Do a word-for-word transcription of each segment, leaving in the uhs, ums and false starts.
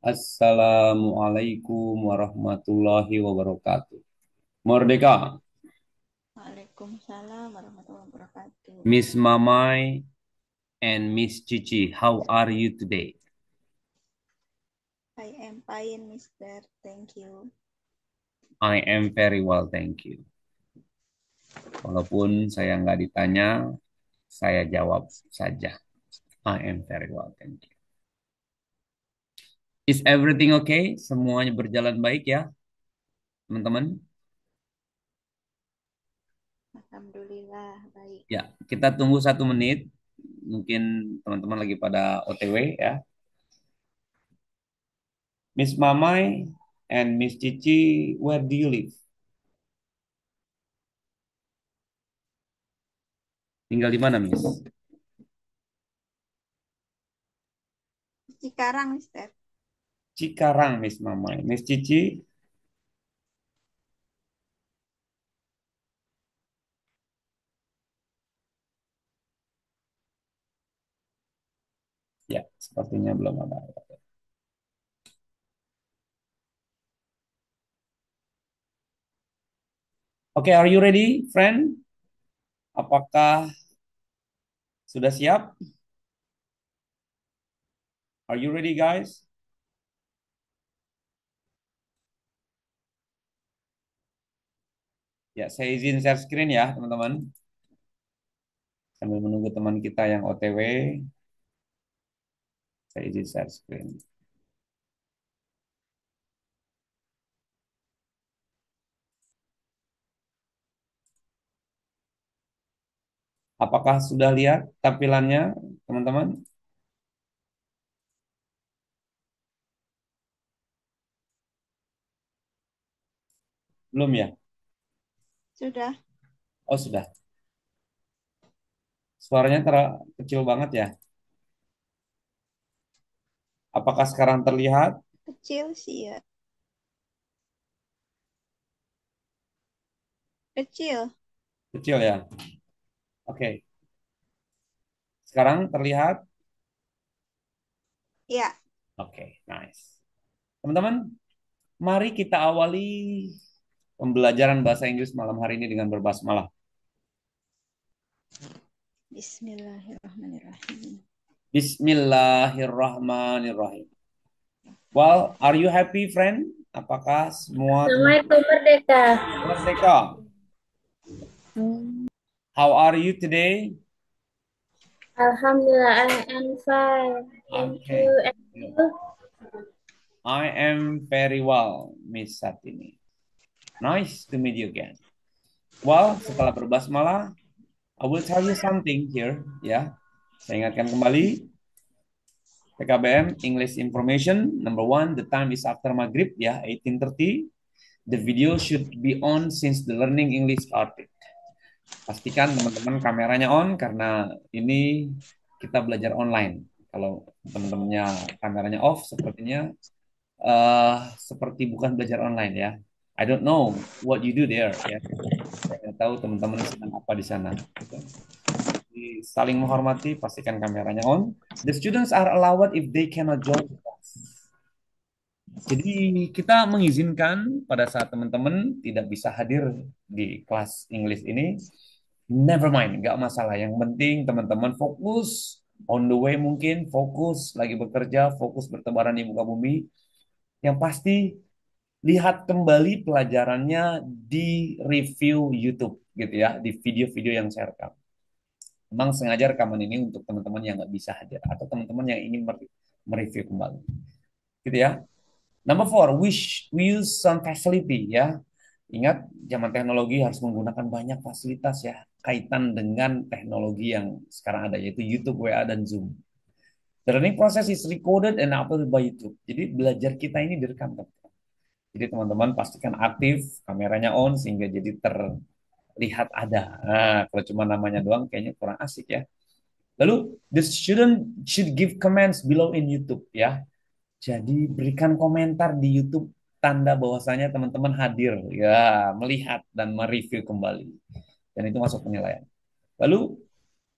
Assalamualaikum warahmatullahi wabarakatuh. Merdeka. Waalaikumsalam warahmatullahi wabarakatuh. Miss Mamai and Miss Cici, how are you today? I am fine, Mister Thank you. I am very well, thank you. Walaupun saya nggak ditanya, saya jawab saja. I am very well, thank you. Is everything okay? Semuanya berjalan baik ya, teman-teman? Alhamdulillah, baik. Ya, kita tunggu satu menit. Mungkin teman-teman lagi pada O T W ya. Miss Mamai and Miss Cici, where do you live? Tinggal di mana, Miss? Cikarang, Mister. Cikarang, Miss Mamai. Miss Cici? Ya, sepertinya belum ada. Oke, okay, are you ready, friend? Apakah sudah siap? Are you ready, guys? Ya, saya izin share screen ya, teman-teman. Sambil menunggu teman kita yang O T W, saya izin share screen. Apakah sudah lihat tampilannya, teman-teman? Belum ya? Sudah. Oh, sudah. Suaranya kecil banget ya? Apakah sekarang terlihat? Kecil sih ya. Kecil. Kecil ya? Oke. Okay. Sekarang terlihat? Ya. Oke, okay, nice. Teman-teman, mari kita awali pembelajaran bahasa Inggris malam hari ini dengan berbasmalah. Bismillahirrahmanirrahim. Bismillahirrahmanirrahim. Well, are you happy, friend? Apakah semua... Assalamualaikum, merdeka. Merdeka. How are you today? Alhamdulillah, I am fine. Thank okay. you. And you. I am very well, Miss Satini. Nice to meet you again. Well, setelah berbasmalah, I will tell you something here. Ya, saya ingatkan kembali. P K B M English Information number one. The time is after maghrib. Ya, eighteen thirty. The video should be on since the learning English started. Pastikan teman-teman kameranya on karena ini kita belajar online. Kalau teman-temannya kameranya off, sepertinya uh, seperti bukan belajar online ya. I don't know what you do there. Ya. Saya nggak tahu teman-teman sedang apa di sana. Jadi, saling menghormati, pastikan kameranya on. The students are allowed if they cannot join the class. Jadi kita mengizinkan pada saat teman-teman tidak bisa hadir di kelas English ini, never mind, nggak masalah. Yang penting teman-teman fokus on the way mungkin, fokus lagi bekerja, fokus bertebaran di muka bumi. Yang pasti lihat kembali pelajarannya di review YouTube gitu ya, di video-video yang saya rekam. Memang sengaja rekaman ini untuk teman-teman yang nggak bisa hadir atau teman-teman yang ingin mereview kembali, gitu ya. Number four, we, we use some facility ya. Ingat, zaman teknologi harus menggunakan banyak fasilitas ya, kaitan dengan teknologi yang sekarang ada yaitu YouTube, W A, dan Zoom. The learning process is recorded and uploaded by YouTube. Jadi belajar kita ini direkam. Jadi teman-teman pastikan aktif, kameranya on sehingga jadi terlihat ada. Nah, kalau cuma namanya doang kayaknya kurang asik ya. Lalu, the student should give comments below in YouTube ya. Jadi berikan komentar di YouTube tanda bahwasanya teman-teman hadir ya, melihat dan mereview kembali. Dan itu masuk penilaian. Lalu,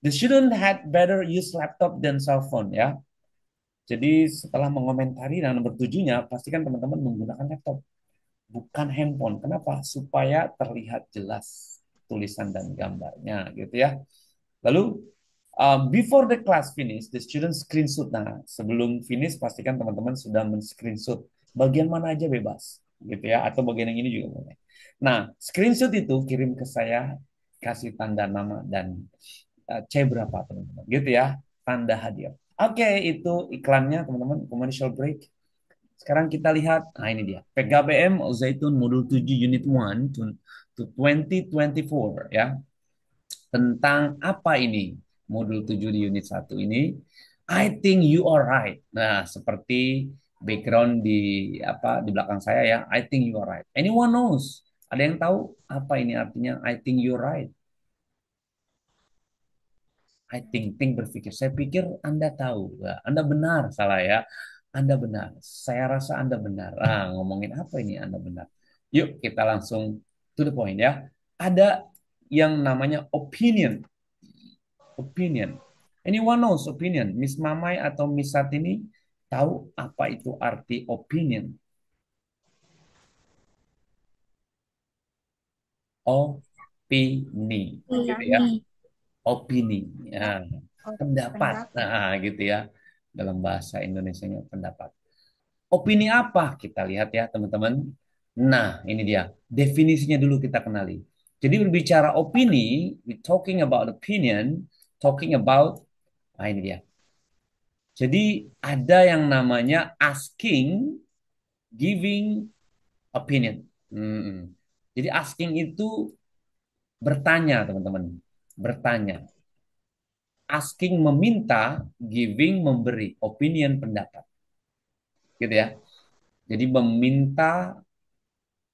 the student had better use laptop than cell phone ya. Jadi setelah mengomentari, dan nomor tujuhnya, pastikan teman-teman menggunakan laptop, bukan handphone. Kenapa? Supaya terlihat jelas tulisan dan gambarnya, gitu ya. Lalu, uh, before the class finish, the student screenshot. Nah, sebelum finish, pastikan teman-teman sudah men-screenshot. Bagian mana aja bebas, gitu ya. Atau bagian yang ini juga boleh. Nah, screenshot itu kirim ke saya, kasih tanda nama dan uh, C berapa, teman-teman. Gitu ya, tanda hadir. Oke, itu iklannya teman-teman, commercial break. Sekarang kita lihat, nah ini dia, P K B M Al-Zaytun Modul tujuh Unit satu to dua ribu dua puluh empat ya. Tentang apa ini? Modul tujuh di Unit satu ini, I think you are right. Nah, seperti background di apa di belakang saya ya, I think you are right. Anyone knows? Ada yang tahu apa ini artinya I think you are right? I think, think berpikir. Saya pikir Anda tahu. Anda benar, salah ya. Anda benar. Saya rasa Anda benar. Ah, ngomongin apa ini Anda benar. Yuk, kita langsung to the point ya. Ada yang namanya opinion. Opinion. Anyone knows opinion? Miss Mamai atau Miss Satini tahu apa itu arti opinion? Opini. Gitu ya. Opini, ya. Pendapat, nah, gitu ya, dalam bahasa Indonesianya pendapat. Opini apa? Kita lihat ya teman-teman. Nah, ini dia definisinya dulu kita kenali. Jadi berbicara opini, we talking about opinion, talking about, nah ini dia. Jadi ada yang namanya asking, giving opinion. Hmm. Jadi asking itu bertanya teman-teman. Bertanya, asking meminta, giving memberi, opinion pendapat, gitu ya. Jadi meminta,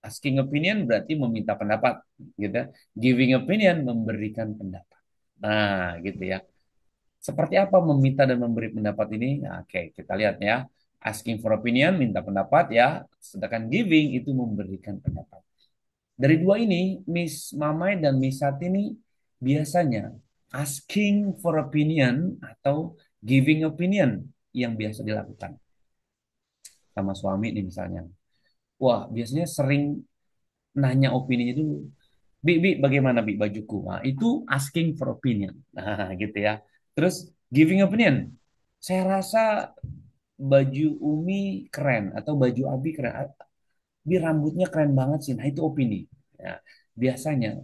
asking opinion berarti meminta pendapat, gitu. Giving opinion memberikan pendapat. Nah, gitu ya. Seperti apa meminta dan memberi pendapat ini? Nah, oke, kita lihat ya. Asking for opinion, minta pendapat ya. Sedangkan giving itu memberikan pendapat. Dari dua ini, Miss Mamai dan Miss Satini biasanya asking for opinion atau giving opinion yang biasa dilakukan sama suami nih misalnya. Wah, biasanya sering nanya opininya itu, Bi, Bi, bagaimana Bi bajuku? Nah, itu asking for opinion. Nah, gitu ya. Terus giving opinion. Saya rasa baju Umi keren atau baju Abi keren. Bi, rambutnya keren banget sih. Nah, itu opini. Nah, biasanya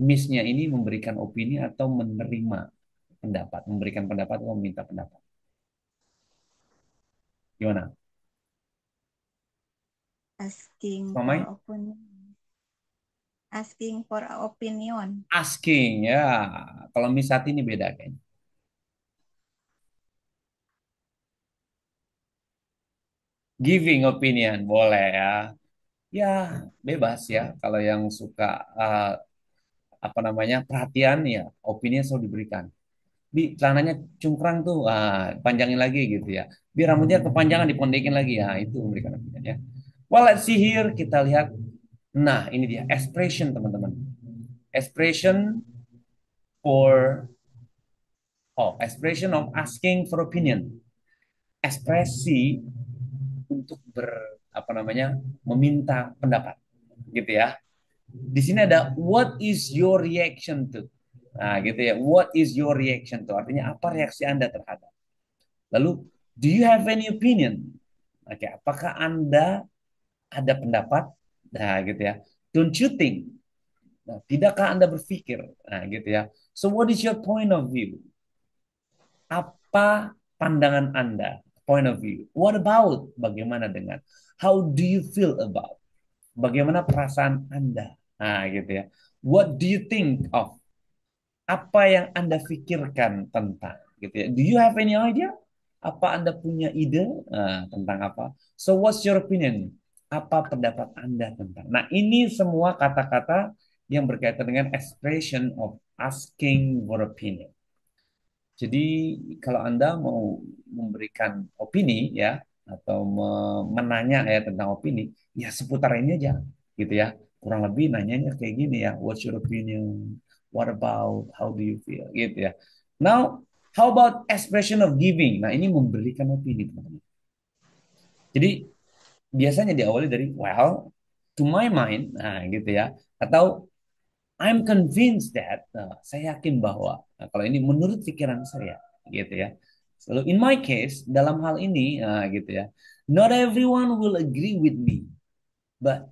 Miss-nya ini memberikan opini atau menerima pendapat, memberikan pendapat atau meminta pendapat. Gimana? Asking Mamai? For opinion. Asking for opinion. Asking, ya. Kalau Miss Sati ini beda kayaknya. Giving opinion, boleh ya. Ya, bebas ya. Kalau yang suka Uh, apa namanya perhatian ya, opini selalu diberikan. Bi, celananya cungkrang tuh, ah, panjangin lagi gitu ya. Bi, rambutnya kepanjangan dipondekin lagi ya, itu memberikan opini ya. Well, let's see here, kita lihat. Nah, ini dia expression teman-teman. Expression for oh, expression of asking for opinion. Ekspresi untuk ber apa namanya meminta pendapat, gitu ya. Di sini ada what is your reaction to? Nah, gitu ya. What is your reaction to? Artinya apa reaksi Anda terhadap? Lalu do you have any opinion? Oke, okay, apakah Anda ada pendapat? Nah, gitu ya. Don't you think? Nah, tidakkah Anda berpikir? Nah, gitu ya. So what is your point of view? Apa pandangan Anda? Point of view. What about? Bagaimana dengan? How do you feel about? Bagaimana perasaan Anda? Nah, gitu ya. What do you think of? Apa yang Anda pikirkan tentang? Gitu ya. Do you have any idea? Apa Anda punya ide nah, tentang apa? So what's your opinion? Apa pendapat Anda tentang? Nah, ini semua kata-kata yang berkaitan dengan expression of asking for opinion. Jadi kalau Anda mau memberikan opini ya atau menanya ya tentang opini, ya seputar ini aja gitu ya. Kurang lebih nanyanya kayak gini ya, what's your opinion, what about, how do you feel, gitu ya. Now How about expression of giving? Nah, ini memberikan opini, teman-teman. Jadi biasanya diawali dari well, to my mind, nah gitu ya, atau I'm convinced that, nah, saya yakin bahwa, nah, kalau ini menurut pikiran saya, gitu ya. So in my case, dalam hal ini, nah, gitu ya, not everyone will agree with me, but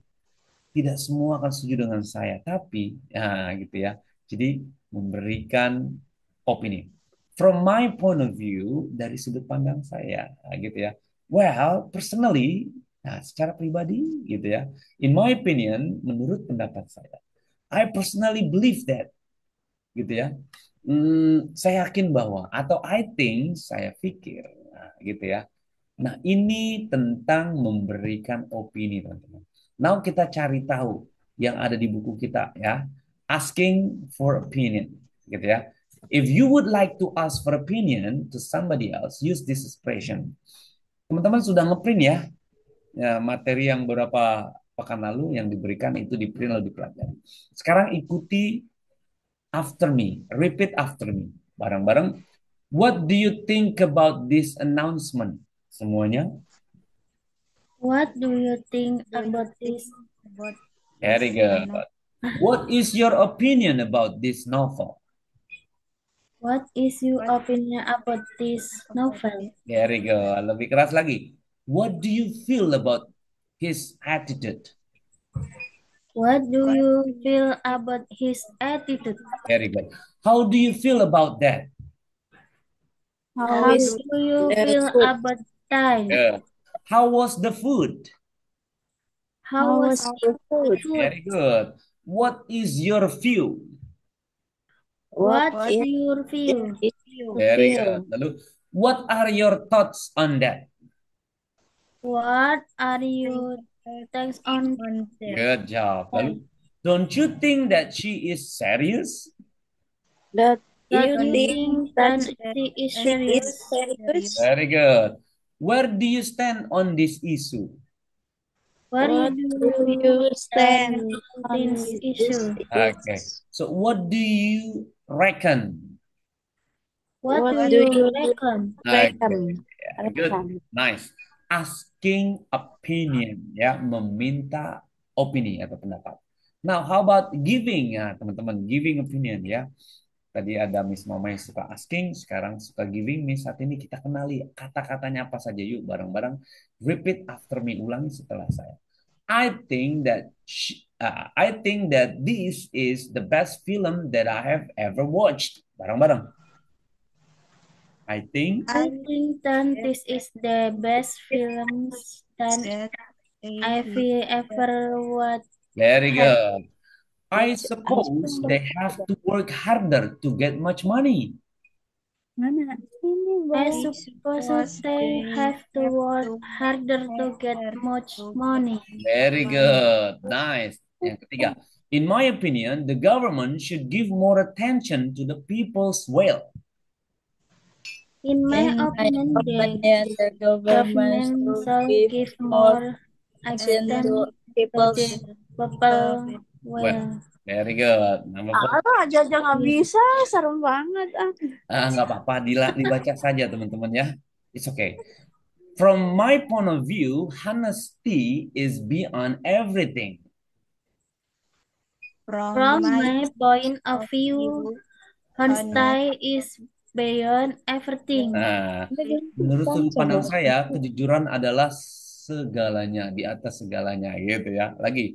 tidak semua akan setuju dengan saya. Tapi, nah, gitu ya, jadi memberikan opini. From my point of view, dari sudut pandang saya, nah, gitu ya. Well, personally, nah, secara pribadi, gitu ya. In my opinion, menurut pendapat saya. I personally believe that, gitu ya. Hmm, saya yakin bahwa, atau I think, saya pikir, nah, gitu ya. Nah, ini tentang memberikan opini, teman-teman. Now kita cari tahu yang ada di buku kita, ya. Asking for opinion, gitu ya. If you would like to ask for opinion to somebody else, use this expression. Teman-teman sudah ngeprint ya? Ya, materi yang beberapa pekan lalu yang diberikan itu di-print lalu dipelajari. Sekarang ikuti after me, repeat after me, bareng-bareng. What do you think about this announcement? Semuanya. What do you think about this? About this Very good. What is your opinion about this novel? What is your opinion about this novel? Very good. Lebih keras lagi. What do you feel about his attitude? What do you feel about his attitude? Very good. How do you feel about that? How, How do you feel food? about that? Yeah. How was the food? How was the food? Very good. What is your view? What, what is your view? Very good. Lalu, what are your thoughts on that? What are your thoughts on that? Good job. Lalu, don't you think that she is serious? That you think that she is serious? Very good. Where do you stand on this issue? Where do you stand on this issue? Okay. So what do you reckon? What, what do you reckon? Reckon. Okay. Good. Nice. Asking opinion, ya, meminta opini atau pendapat. Now, how about giving, ya, teman-teman, giving opinion, ya. Tadi ada Miss Mama yang suka asking, sekarang suka giving. Miss, saat ini kita kenali kata-katanya apa saja, yuk bareng-bareng. Repeat after me, ulangi setelah saya. I think that she, uh, I think that this is the best film that I have ever watched. Bareng-bareng. I think I think that this is the best film that I've ever watched. Very good. I suppose they have to work harder to get much money. I suppose they have to work harder to get much money. Very good. Nice. Yang ketiga. In my opinion, the government should give more attention to the people's wealth. In my opinion, the government will give more attention to people's wealth. Very good. Ah, aja aja nggak bisa, serem banget. Ah, nggak apa-apa, dibaca saja teman-teman ya. It's okay. From my point of view, honesty is beyond everything. From my point of view, honesty is beyond everything. Nah, menurut sudut pandang saya, kejujuran adalah segalanya, di atas segalanya, gitu ya. Lagi,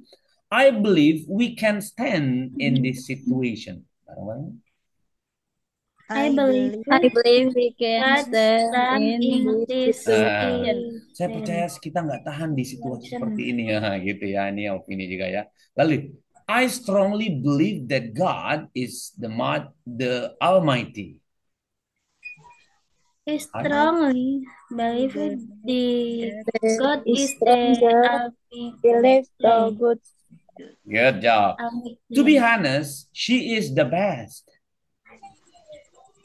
I believe we can stand in this situation. I believe, I believe we can stand in this situation. Nah, saya percaya kita nggak tahan di situasi seperti ini ya, gitu ya. Ini opini juga ya. Lalu, I strongly believe that God is the the Almighty. I strongly believe the God is the believe the good. Good job. To be honest, she is the best.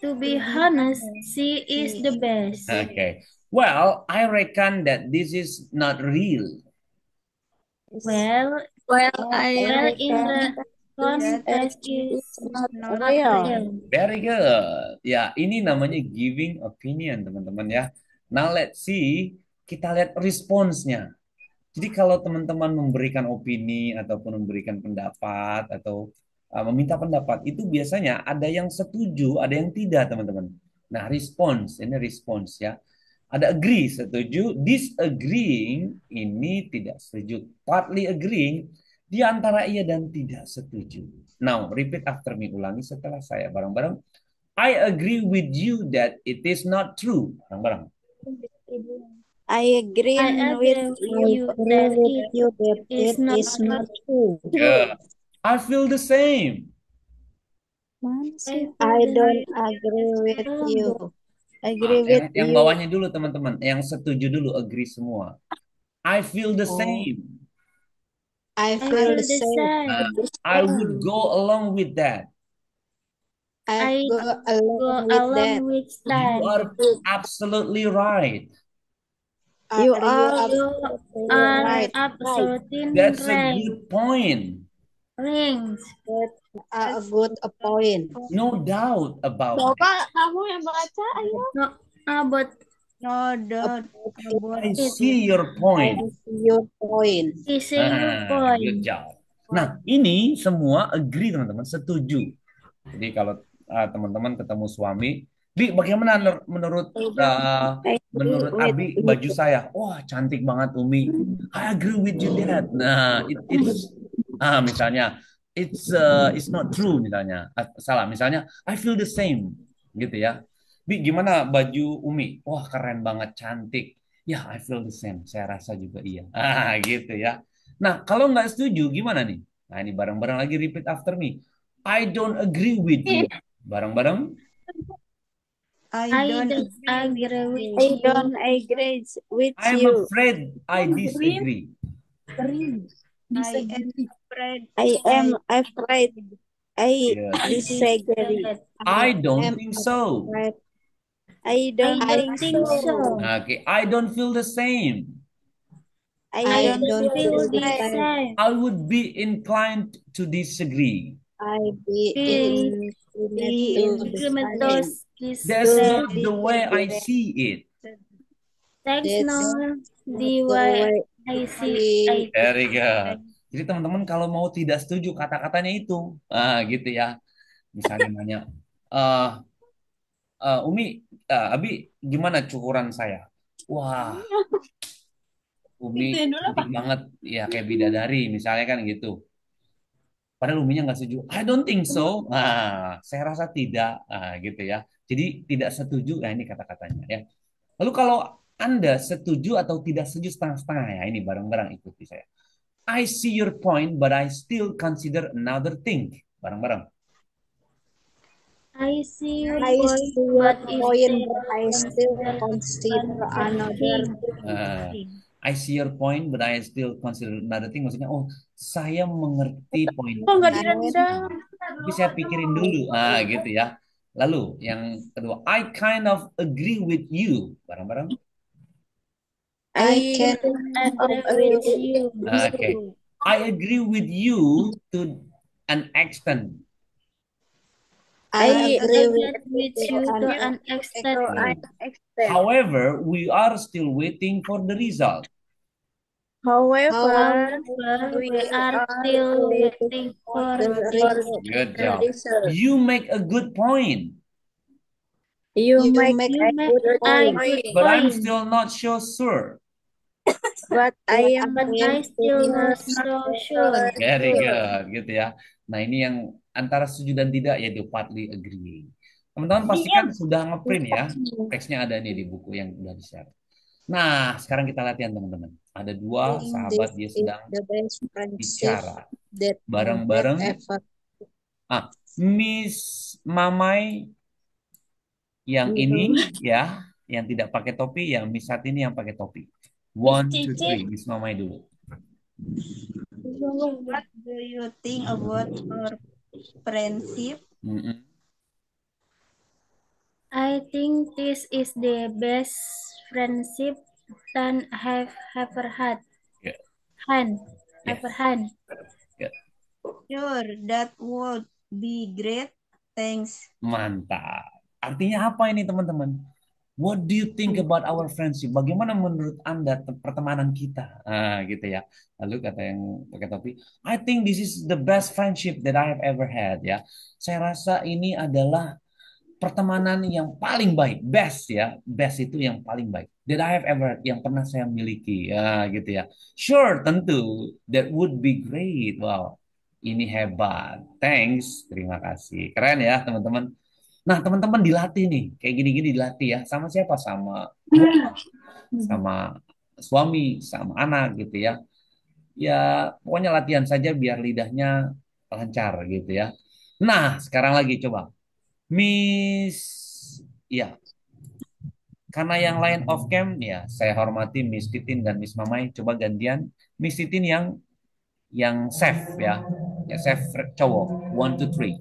To be honest, she is the best. Okay. Well, I reckon that this is not real. Well, well, I well, in the One S is not real. Very good. Ya, ini namanya giving opinion, teman-teman ya. Now let's see, kita lihat responsnya. Jadi kalau teman-teman memberikan opini ataupun memberikan pendapat atau uh, meminta pendapat, itu biasanya ada yang setuju, ada yang tidak, teman-teman. Nah, response, ini response ya. Ada agree, setuju. Disagreeing, ini tidak setuju. Partly agreeing, di antara iya dan tidak setuju. Now, repeat after me, ulangi setelah saya bareng-bareng. I agree with you that it is not true. Bareng-bareng. I agree with you that it is not true. Yeah. I feel the same. I don't agree with you. Agree with you. Yang bawahnya dulu, teman-teman. Yang setuju dulu, agree semua. I feel the same. I feel the same. Uh, I would go along with that. I go along, go with, along that. with that. You are absolutely right. You are, you are right. absolutely right. That's right. a good point. Rings. That's a good point. No doubt about so, it. Kamu yang baca, ayo. No, uh, but No, doubt. I see your point. I see your point. I see your point. Good job. Nah, ini semua agree, teman-teman, setuju. Jadi kalau uh, teman-teman ketemu suami, Bi, bagaimana menurut uh, menurut Abi baju saya? Wah, cantik banget Umi. I agree with you that. Nah, it, it's ah misalnya, it's uh, it's not true misalnya. Uh, salah misalnya, I feel the same, gitu ya. Bi, gimana baju Umi? Wah, keren banget, cantik. Ya, I feel the same. Saya rasa juga iya. Ah, gitu ya. Nah, kalau nggak setuju, gimana nih? Nah, ini bareng-bareng lagi repeat after me. I don't agree with you. Bareng-bareng. I don't agree with you. I don't agree with you. I'm afraid I disagree. I am afraid. I am afraid. I disagree. I don't think so. I don't, I don't think so. Okay, I don't feel the same. I, I don't, don't feel the same. I would be inclined to disagree. I be in, in, in That's not the way I see it. That's not the way I see it. There you go. Jadi teman-teman kalau mau tidak setuju kata-katanya itu, ah gitu ya. Misalnya nanya, uh, uh, Umi, Uh, Abi, gimana cukuran saya? Wah, Umi cantik banget. Ya, kayak bidadari misalnya kan gitu. Padahal Uminya nggak setuju. I don't think so. Nah, saya rasa tidak. Nah, gitu ya. Jadi tidak setuju. Nah, ini kata-katanya ya. Lalu kalau Anda setuju atau tidak setuju setengah-setengah ya. Ini bareng-bareng ikuti saya. I see your point, but I still consider another thing. Bareng-bareng. I see your I point, see your but, point but I still consider another thing. Uh, I see your point, but I still consider another thing. Maksudnya, oh, saya mengerti poin. Oh, enggak direndam. Tapi saya pikirin dulu. Ah, gitu ya. Lalu, yang kedua, I kind of agree with you. Bareng-bareng. I kind of agree with you. Okay. I agree with you to an extent. I agree with you to an extent. However, we are still waiting for the result. However, we are still waiting for the result. You make a good point. You make a good point. But I'm still not so sure. But I am still not so sure. Very good, gitu ya. Nah, ini yang antara setuju dan tidak, yaitu partly agreeing. Teman-teman pastikan sudah ngeprint ya. Teksnya ada nih di buku yang sudah di-share. Nah, sekarang kita latihan, teman-teman. Ada dua sahabat, dia sedang bicara. Bareng-bareng. Ah, Miss Mamai yang ini ya, yang tidak pakai topi, yang Miss Sat ini yang pakai topi. One, two, three. Miss Mamai dulu. What do you think about her friendship? Mm-hmm. I think this is the best friendship that I've ever had. Good. Han, yes. ever had. Good. Sure, that would be great. Thanks. Mantap. Artinya apa ini, teman-teman? What do you think about our friendship? Bagaimana menurut Anda pertemanan kita? Nah, gitu ya. Lalu kata yang pakai topi, I think this is the best friendship that I have ever had. Ya, saya rasa ini adalah pertemanan yang paling baik. Best ya, best itu yang paling baik. That I have ever, yang pernah saya miliki. Ya, gitu ya. Sure, tentu. That would be great. Wow, ini hebat. Thanks, terima kasih. Keren ya, teman-teman. Nah, teman-teman dilatih nih, kayak gini-gini dilatih ya. Sama siapa? Sama sama suami, sama anak gitu ya. Ya, pokoknya latihan saja biar lidahnya lancar gitu ya. Nah, sekarang lagi coba. Miss, ya. Karena yang lain off cam, ya saya hormati Miss Titin dan Miss Mamai. Coba gantian Miss Titin yang yang safe ya. Ya, safe cowok. One, two, three.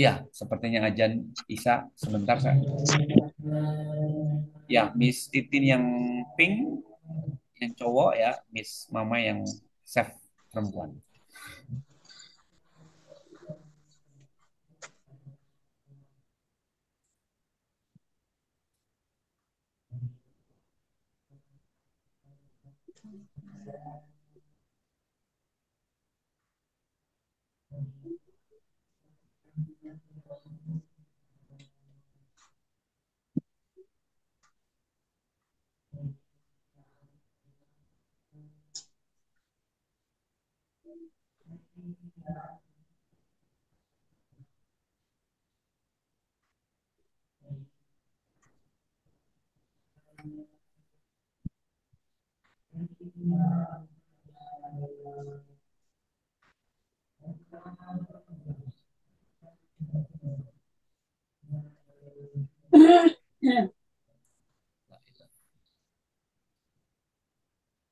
Ya, sepertinya ajan Isa sebentar saya. Ya, Miss Titin yang pink, yang cowok ya, Miss Mama yang chef perempuan.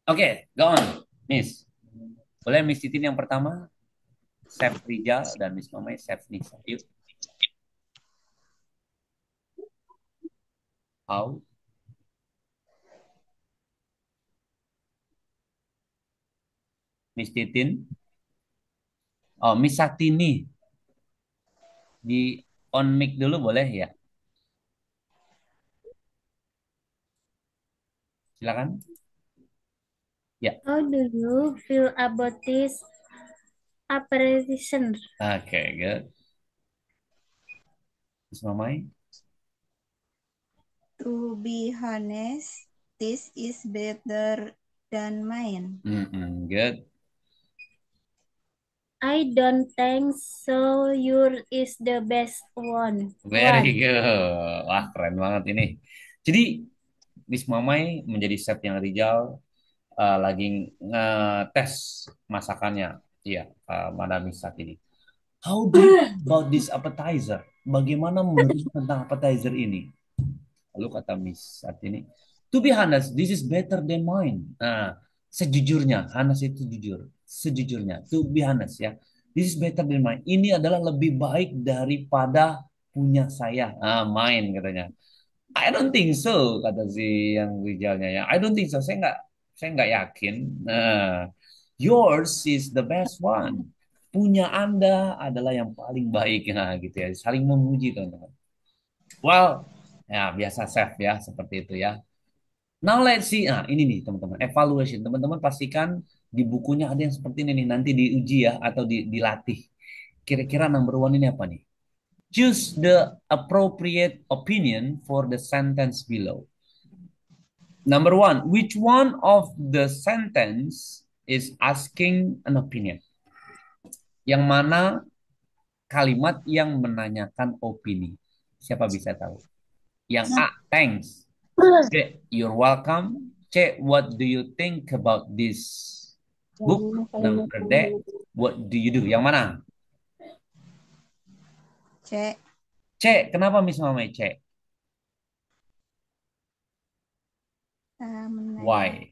Oke, okay, go on, Miss. Boleh Miss Titin yang pertama, Chef Rijal, dan Miss Mamai, Chef Nisa. Yuk. How? Miss Titin. Oh, Miss Satini. Di on mic dulu boleh ya? Silakan. Yeah. How do you feel about this apparition? Okay, good. Miss Mamai? To be honest, this is better than mine. Mm-mm, good. I don't think so. Yours is the best one. Very good. Wah, keren banget ini. Jadi, Miss Mamai menjadi chef yang Rijal. Uh, lagi ngetes masakannya, iya, yeah, uh, Madam Miss Satini. How do you think about this appetizer? Bagaimana menurut tentang appetizer ini? Lalu kata Miss Satini, to be honest, this is better than mine. Nah, sejujurnya, honest itu jujur, sejujurnya, to be honest ya, this is better than mine. Ini adalah lebih baik daripada punya saya. Ah, mine katanya. I don't think so, kata si yang Rijalnya ya. I don't think so, saya nggak. Saya nggak yakin. Nah, yours is the best one. Punya Anda adalah yang paling baik. Nah, gitu ya. Saling memuji, teman-teman. Well, ya biasa chef ya, seperti itu ya. Now let's see. Nah, ini nih, teman-teman. Evaluation. Teman-teman pastikan di bukunya ada yang seperti ini nih. Nanti diuji ya, atau di, dilatih. Kira-kira number one ini apa nih? Choose the appropriate opinion for the sentence below. Number one, which one of the sentence is asking an opinion? Yang mana kalimat yang menanyakan opini? Siapa bisa tahu? Yang A, thanks. B, you're welcome. C, what do you think about this book? Number D, what do you do? Yang mana? C. C, kenapa Miss Mamai C? Why?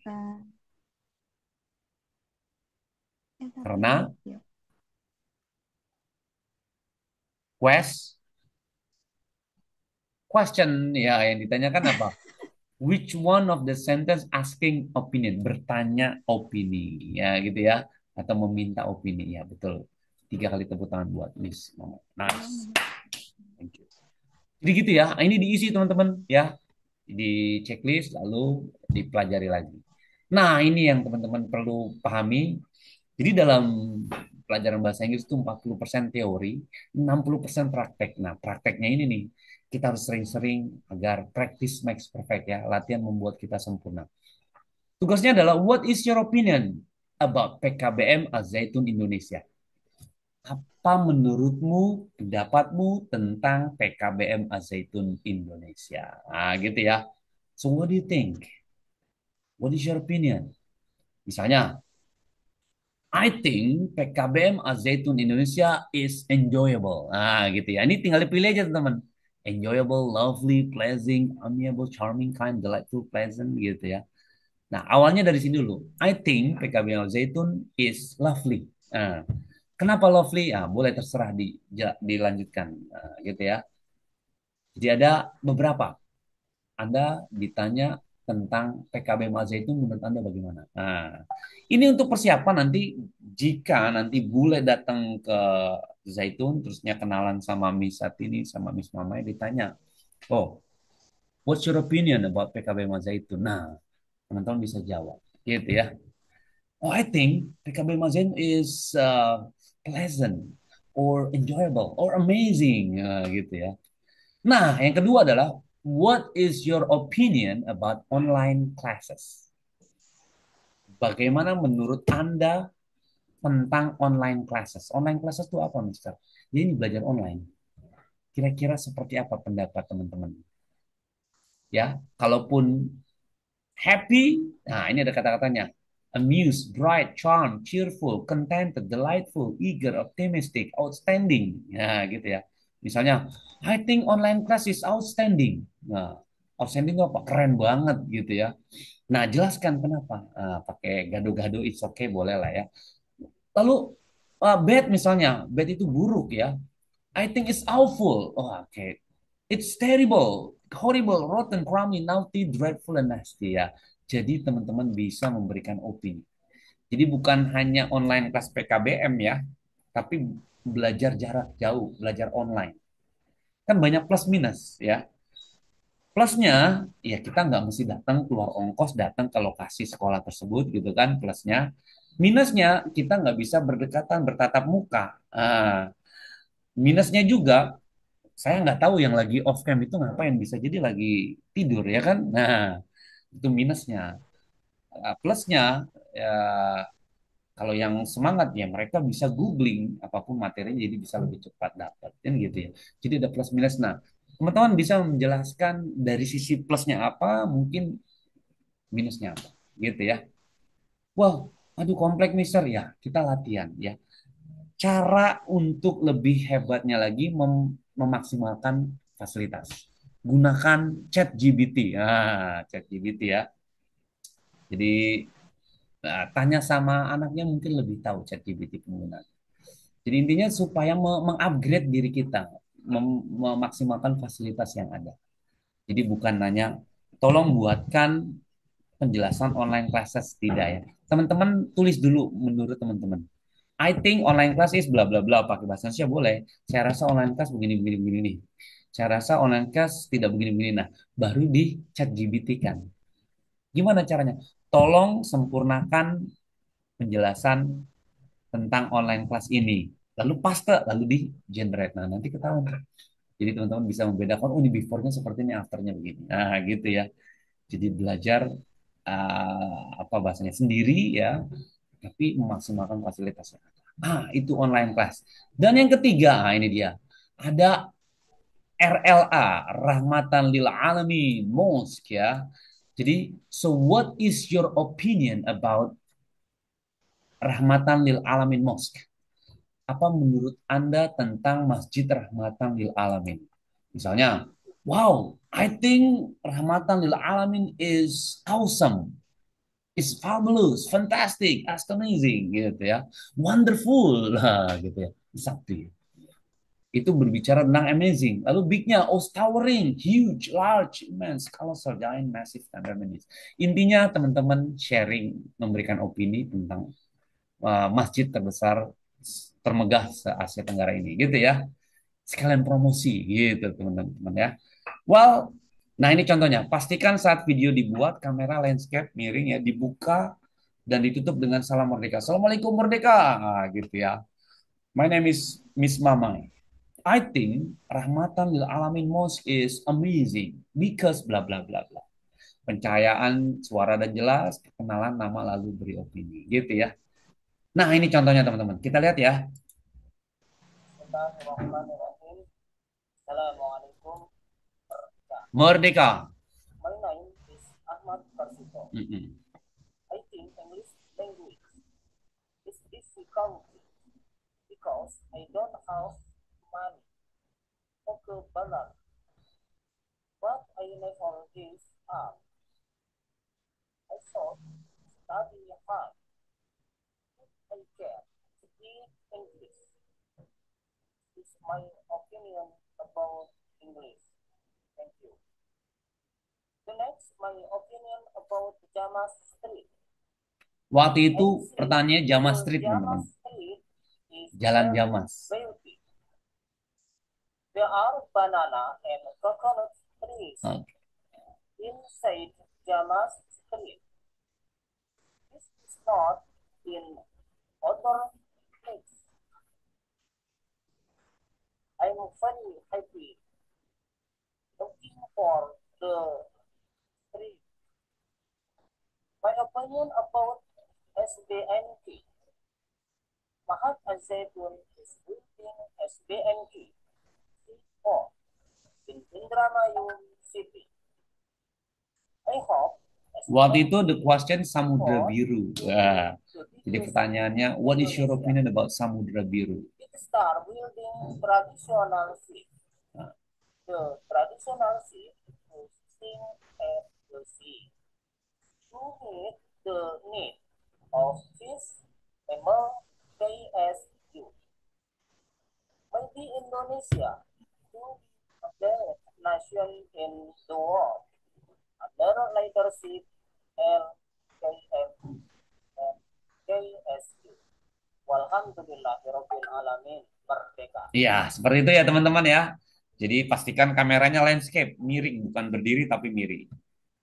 Karena quest question ya yang ditanyakan apa? Which one of the sentence asking opinion, bertanya opini ya gitu ya, atau meminta opini ya betul. Tiga kali tepuk tangan buat Miss Mama. Nice. Thank you. Jadi gitu ya. Ini diisi teman-teman ya. Di checklist lalu dipelajari lagi. Nah, ini yang teman-teman perlu pahami. Jadi dalam pelajaran bahasa Inggris itu empat puluh persen teori, enam puluh persen praktek. Nah, prakteknya ini nih. Kita harus sering-sering agar practice makes perfect ya. Latihan membuat kita sempurna. Tugasnya adalah what is your opinion about P K B M Al-Zaytun Indonesia? Apa menurutmu pendapatmu tentang P K B M Al-Zaytun Indonesia? Nah, gitu ya. So what do you think? What is your opinion? Misalnya, I think P K B M Al-Zaytun Indonesia is enjoyable. Nah, gitu ya. Ini tinggal dipilih aja, teman-teman. Enjoyable, lovely, pleasing, amiable, charming, kind, delightful, pleasant, gitu ya. Nah, awalnya dari sini dulu. I think P K B M Al-Zaytun is lovely. Nah, kenapa lovely? Ah, boleh terserah di, dilanjutkan, nah, gitu ya. Jadi ada beberapa. Anda ditanya tentang P K B M Al-Zaytun menurut Anda bagaimana? Nah, ini untuk persiapan nanti jika nanti bule datang ke Zaitun, terusnya kenalan sama Miss Satini, sama Miss Mamai, ditanya, oh, what's your opinion about P K B M Al-Zaytun? Nah, teman-teman bisa jawab, gitu ya. Oh, I think P K B M Al-Zaytun is uh, pleasant, or enjoyable, or amazing, uh, gitu ya. Nah, yang kedua adalah, what is your opinion about online classes? Bagaimana menurut Anda tentang online classes. Online classes itu apa, Mister? Ini belajar online. Kira-kira seperti apa pendapat teman-teman? Ya, kalaupun happy, nah ini ada kata-katanya. Amused, bright, charmed, cheerful, contented, delightful, eager, optimistic, outstanding. Nah, gitu ya. Misalnya, I think online class is outstanding. Nah, outstanding apa? Keren banget gitu ya. Nah, jelaskan kenapa. Nah, pakai gado-gado, it's okay, boleh lah ya. Lalu uh, bad misalnya, bad itu buruk ya. I think it's awful. Oh, oke. Okay. It's terrible, horrible, rotten, crummy, naughty, dreadful, and nasty ya. Jadi teman-teman bisa memberikan opini. Jadi bukan hanya online kelas P K B M ya, tapi belajar jarak jauh, belajar online. Kan banyak plus minus ya. Plusnya ya kita nggak mesti datang keluar ongkos datang ke lokasi sekolah tersebut gitu kan plusnya. Minusnya kita nggak bisa berdekatan bertatap muka. Nah, minusnya juga saya nggak tahu yang lagi off cam itu ngapain bisa jadi lagi tidur ya kan. Nah itu minusnya. Plusnya ya, kalau yang semangat ya mereka bisa googling apapun materinya jadi bisa lebih cepat dapat kan gitu ya. Jadi ada plus minus. Nah teman-teman bisa menjelaskan dari sisi plusnya apa mungkin minusnya apa gitu ya. Wow. Aduh kompleks mister ya, kita latihan ya. Cara untuk lebih hebatnya lagi mem memaksimalkan fasilitas. Gunakan ChatGPT. Ah, ChatGPT ya. Jadi nah, tanya sama anaknya mungkin lebih tahu ChatGPT penggunaan. Jadi intinya supaya mengupgrade diri kita, mem memaksimalkan fasilitas yang ada. Jadi bukan nanya tolong buatkan penjelasan online classes tidak ya. Teman-teman tulis dulu menurut teman-teman. I think online class is bla bla bla pakai bahasa Indonesia boleh. Saya rasa online class begini begini begini nih. Saya rasa online class tidak begini begini. Nah, baru di ChatGPT kan. Gimana caranya? Tolong sempurnakan penjelasan tentang online class ini. Lalu paste, lalu di generate. Nah, nanti ketahuan. Jadi teman-teman bisa membedakan oh ini before-nya seperti ini, after-nya begini. Nah, gitu ya. Jadi belajar Uh, apa bahasanya sendiri ya, tapi memaksimalkan fasilitasnya. Ah itu online class. Dan yang ketiga ah, ini dia ada R L A Rahmatan Lil Alamin Mosque ya. Jadi so what is your opinion about Rahmatan Lil Alamin Mosque? Apa menurut Anda tentang Masjid Rahmatan Lil Alamin? Misalnya, wow. I think Rahmatan Lil Alamin is awesome. It's fabulous, fantastic, astonishing gitu ya. Wonderful lah gitu ya. Sakti. itu berbicara tentang amazing. Lalu big-nya, oh towering, huge, large, immense, colossal, giant, massive, dan tremendous. Intinya teman-teman sharing, memberikan opini tentang uh, masjid terbesar, termegah se-Asia Tenggara ini, gitu ya. Sekalian promosi, gitu teman-teman ya. Well, nah ini contohnya. Pastikan saat video dibuat, kamera landscape miring ya, dibuka dan ditutup dengan salam merdeka. Assalamualaikum merdeka, nah, gitu ya. My name is Miss Mamai. I think Rahmatan Lil Alamin Mosque is amazing because bla bla bla bla. Pencahayaan suara dan jelas, perkenalan nama lalu beri opini, gitu ya. Nah, ini contohnya teman-teman. Kita lihat ya. Assalamualaikum merdeka. My name is Ahmad Karsito. Mm -hmm. I think English language is difficult because I don't have money for the banana. But I never give up. I thought study hard. I care to be English. It's my opinion about English. Thank you. The next, my opinion about Jama Street. Waktu itu pertanyaannya Jama Street, teman-teman. Jalan Jamas. There are banana and coconut trees okay. inside Jama Street. This is not in other place. I'm very happy looking for the tree. My opinion about S B N K. Mahat Al-Zaytun is building S B N K C four in Indramayu City. I hope. Waktu itu the question Samudera Biru. Nah, jadi pertanyaannya, what is your opinion about Samudera Biru? Star building traditional sea. The traditional sea is seen at the sea. To meet the need of this mammal K S U. Maybe Indonesia to the nation in the world. Under leadership L K M and K S U. Walhamdulillahirabbil alamin merdeka. Iya, seperti itu ya teman-teman ya. Jadi pastikan kameranya landscape, miring, bukan berdiri tapi miring.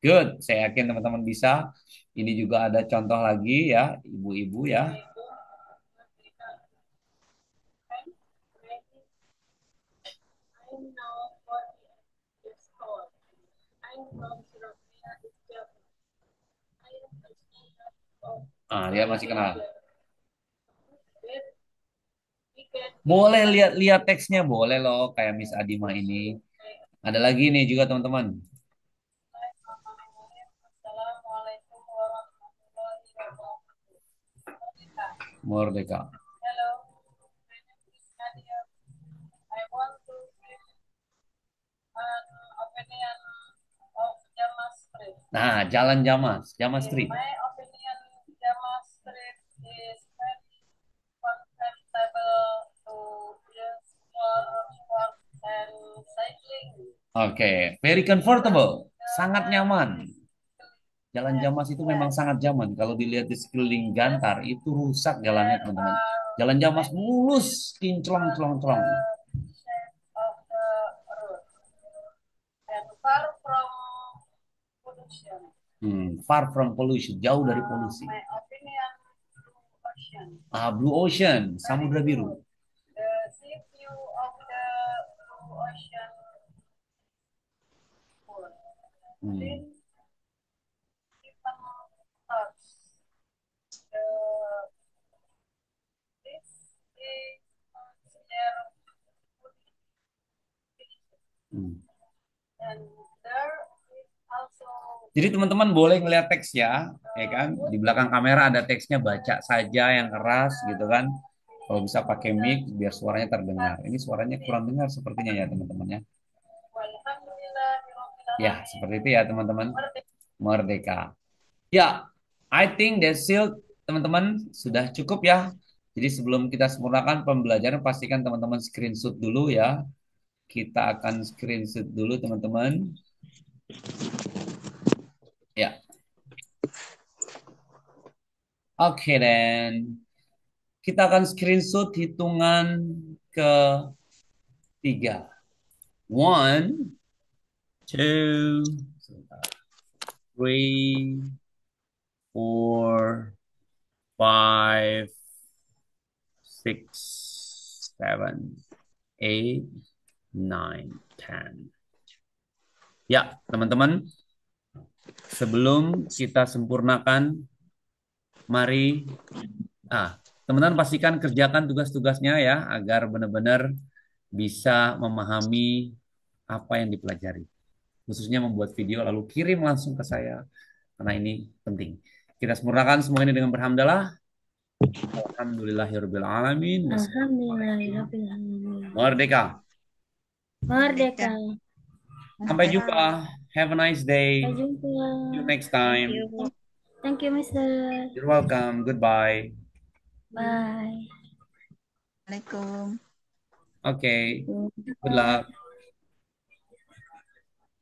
Good, saya yakin teman-teman bisa. Ini juga ada contoh lagi ya, ibu-ibu ya. Ah, dia masih kenal. Boleh lihat-lihat teksnya, boleh loh, kayak Miss Adima ini. Ada lagi nih juga teman-teman. Assalamualaikum warahmatullahi wabarakatuh. Merdeka. Hello. My name is Nadia. I want to give an opinion of Jama Street. Nah, Jalan Jama, Jama Street. Oke, okay. Very comfortable, sangat nyaman. Jalan Jamas itu memang sangat nyaman. Kalau dilihat di sekeliling Gantar itu rusak jalannya teman-teman. Jalan Jamas mulus, kinclong-clong-clong. Hmm, far from pollution, jauh dari polusi. Ah, Blue Ocean, Samudra Biru. Hmm. Hmm. Jadi teman-teman boleh ngeliat teks ya, ya kan? Di belakang kamera ada teksnya, baca saja yang keras gitu kan. Kalau bisa pakai mic biar suaranya terdengar. Ini suaranya kurang dengar sepertinya ya teman-teman ya. Ya, seperti itu ya teman-teman. Merdeka. Ya, I think that's it teman-teman. Sudah cukup ya. Jadi sebelum kita sempurnakan pembelajaran, pastikan teman-teman screenshot dulu ya. Kita akan screenshot dulu teman-teman. Ya. Oke, dan kita akan screenshot hitungan ketiga. One, two, three, four, five, six, seven, eight, nine, ten. Ya, teman-teman. Sebelum kita sempurnakan, mari ah teman-teman pastikan kerjakan tugas-tugasnya ya, agar benar-benar bisa memahami apa yang dipelajari. Khususnya membuat video lalu kirim langsung ke saya, karena ini penting. Kita sempurnakan semua ini dengan berhamdalah. Alhamdulillahirabbil alamin. Alhamdulillahirabbil alamin. Merdeka. Merdeka. Sampai jumpa. Have a nice day. Sampai jumpa. See you next time. Thank you, Mister. You're welcome. Goodbye. Bye. Assalamualaikum. Okay. Good luck.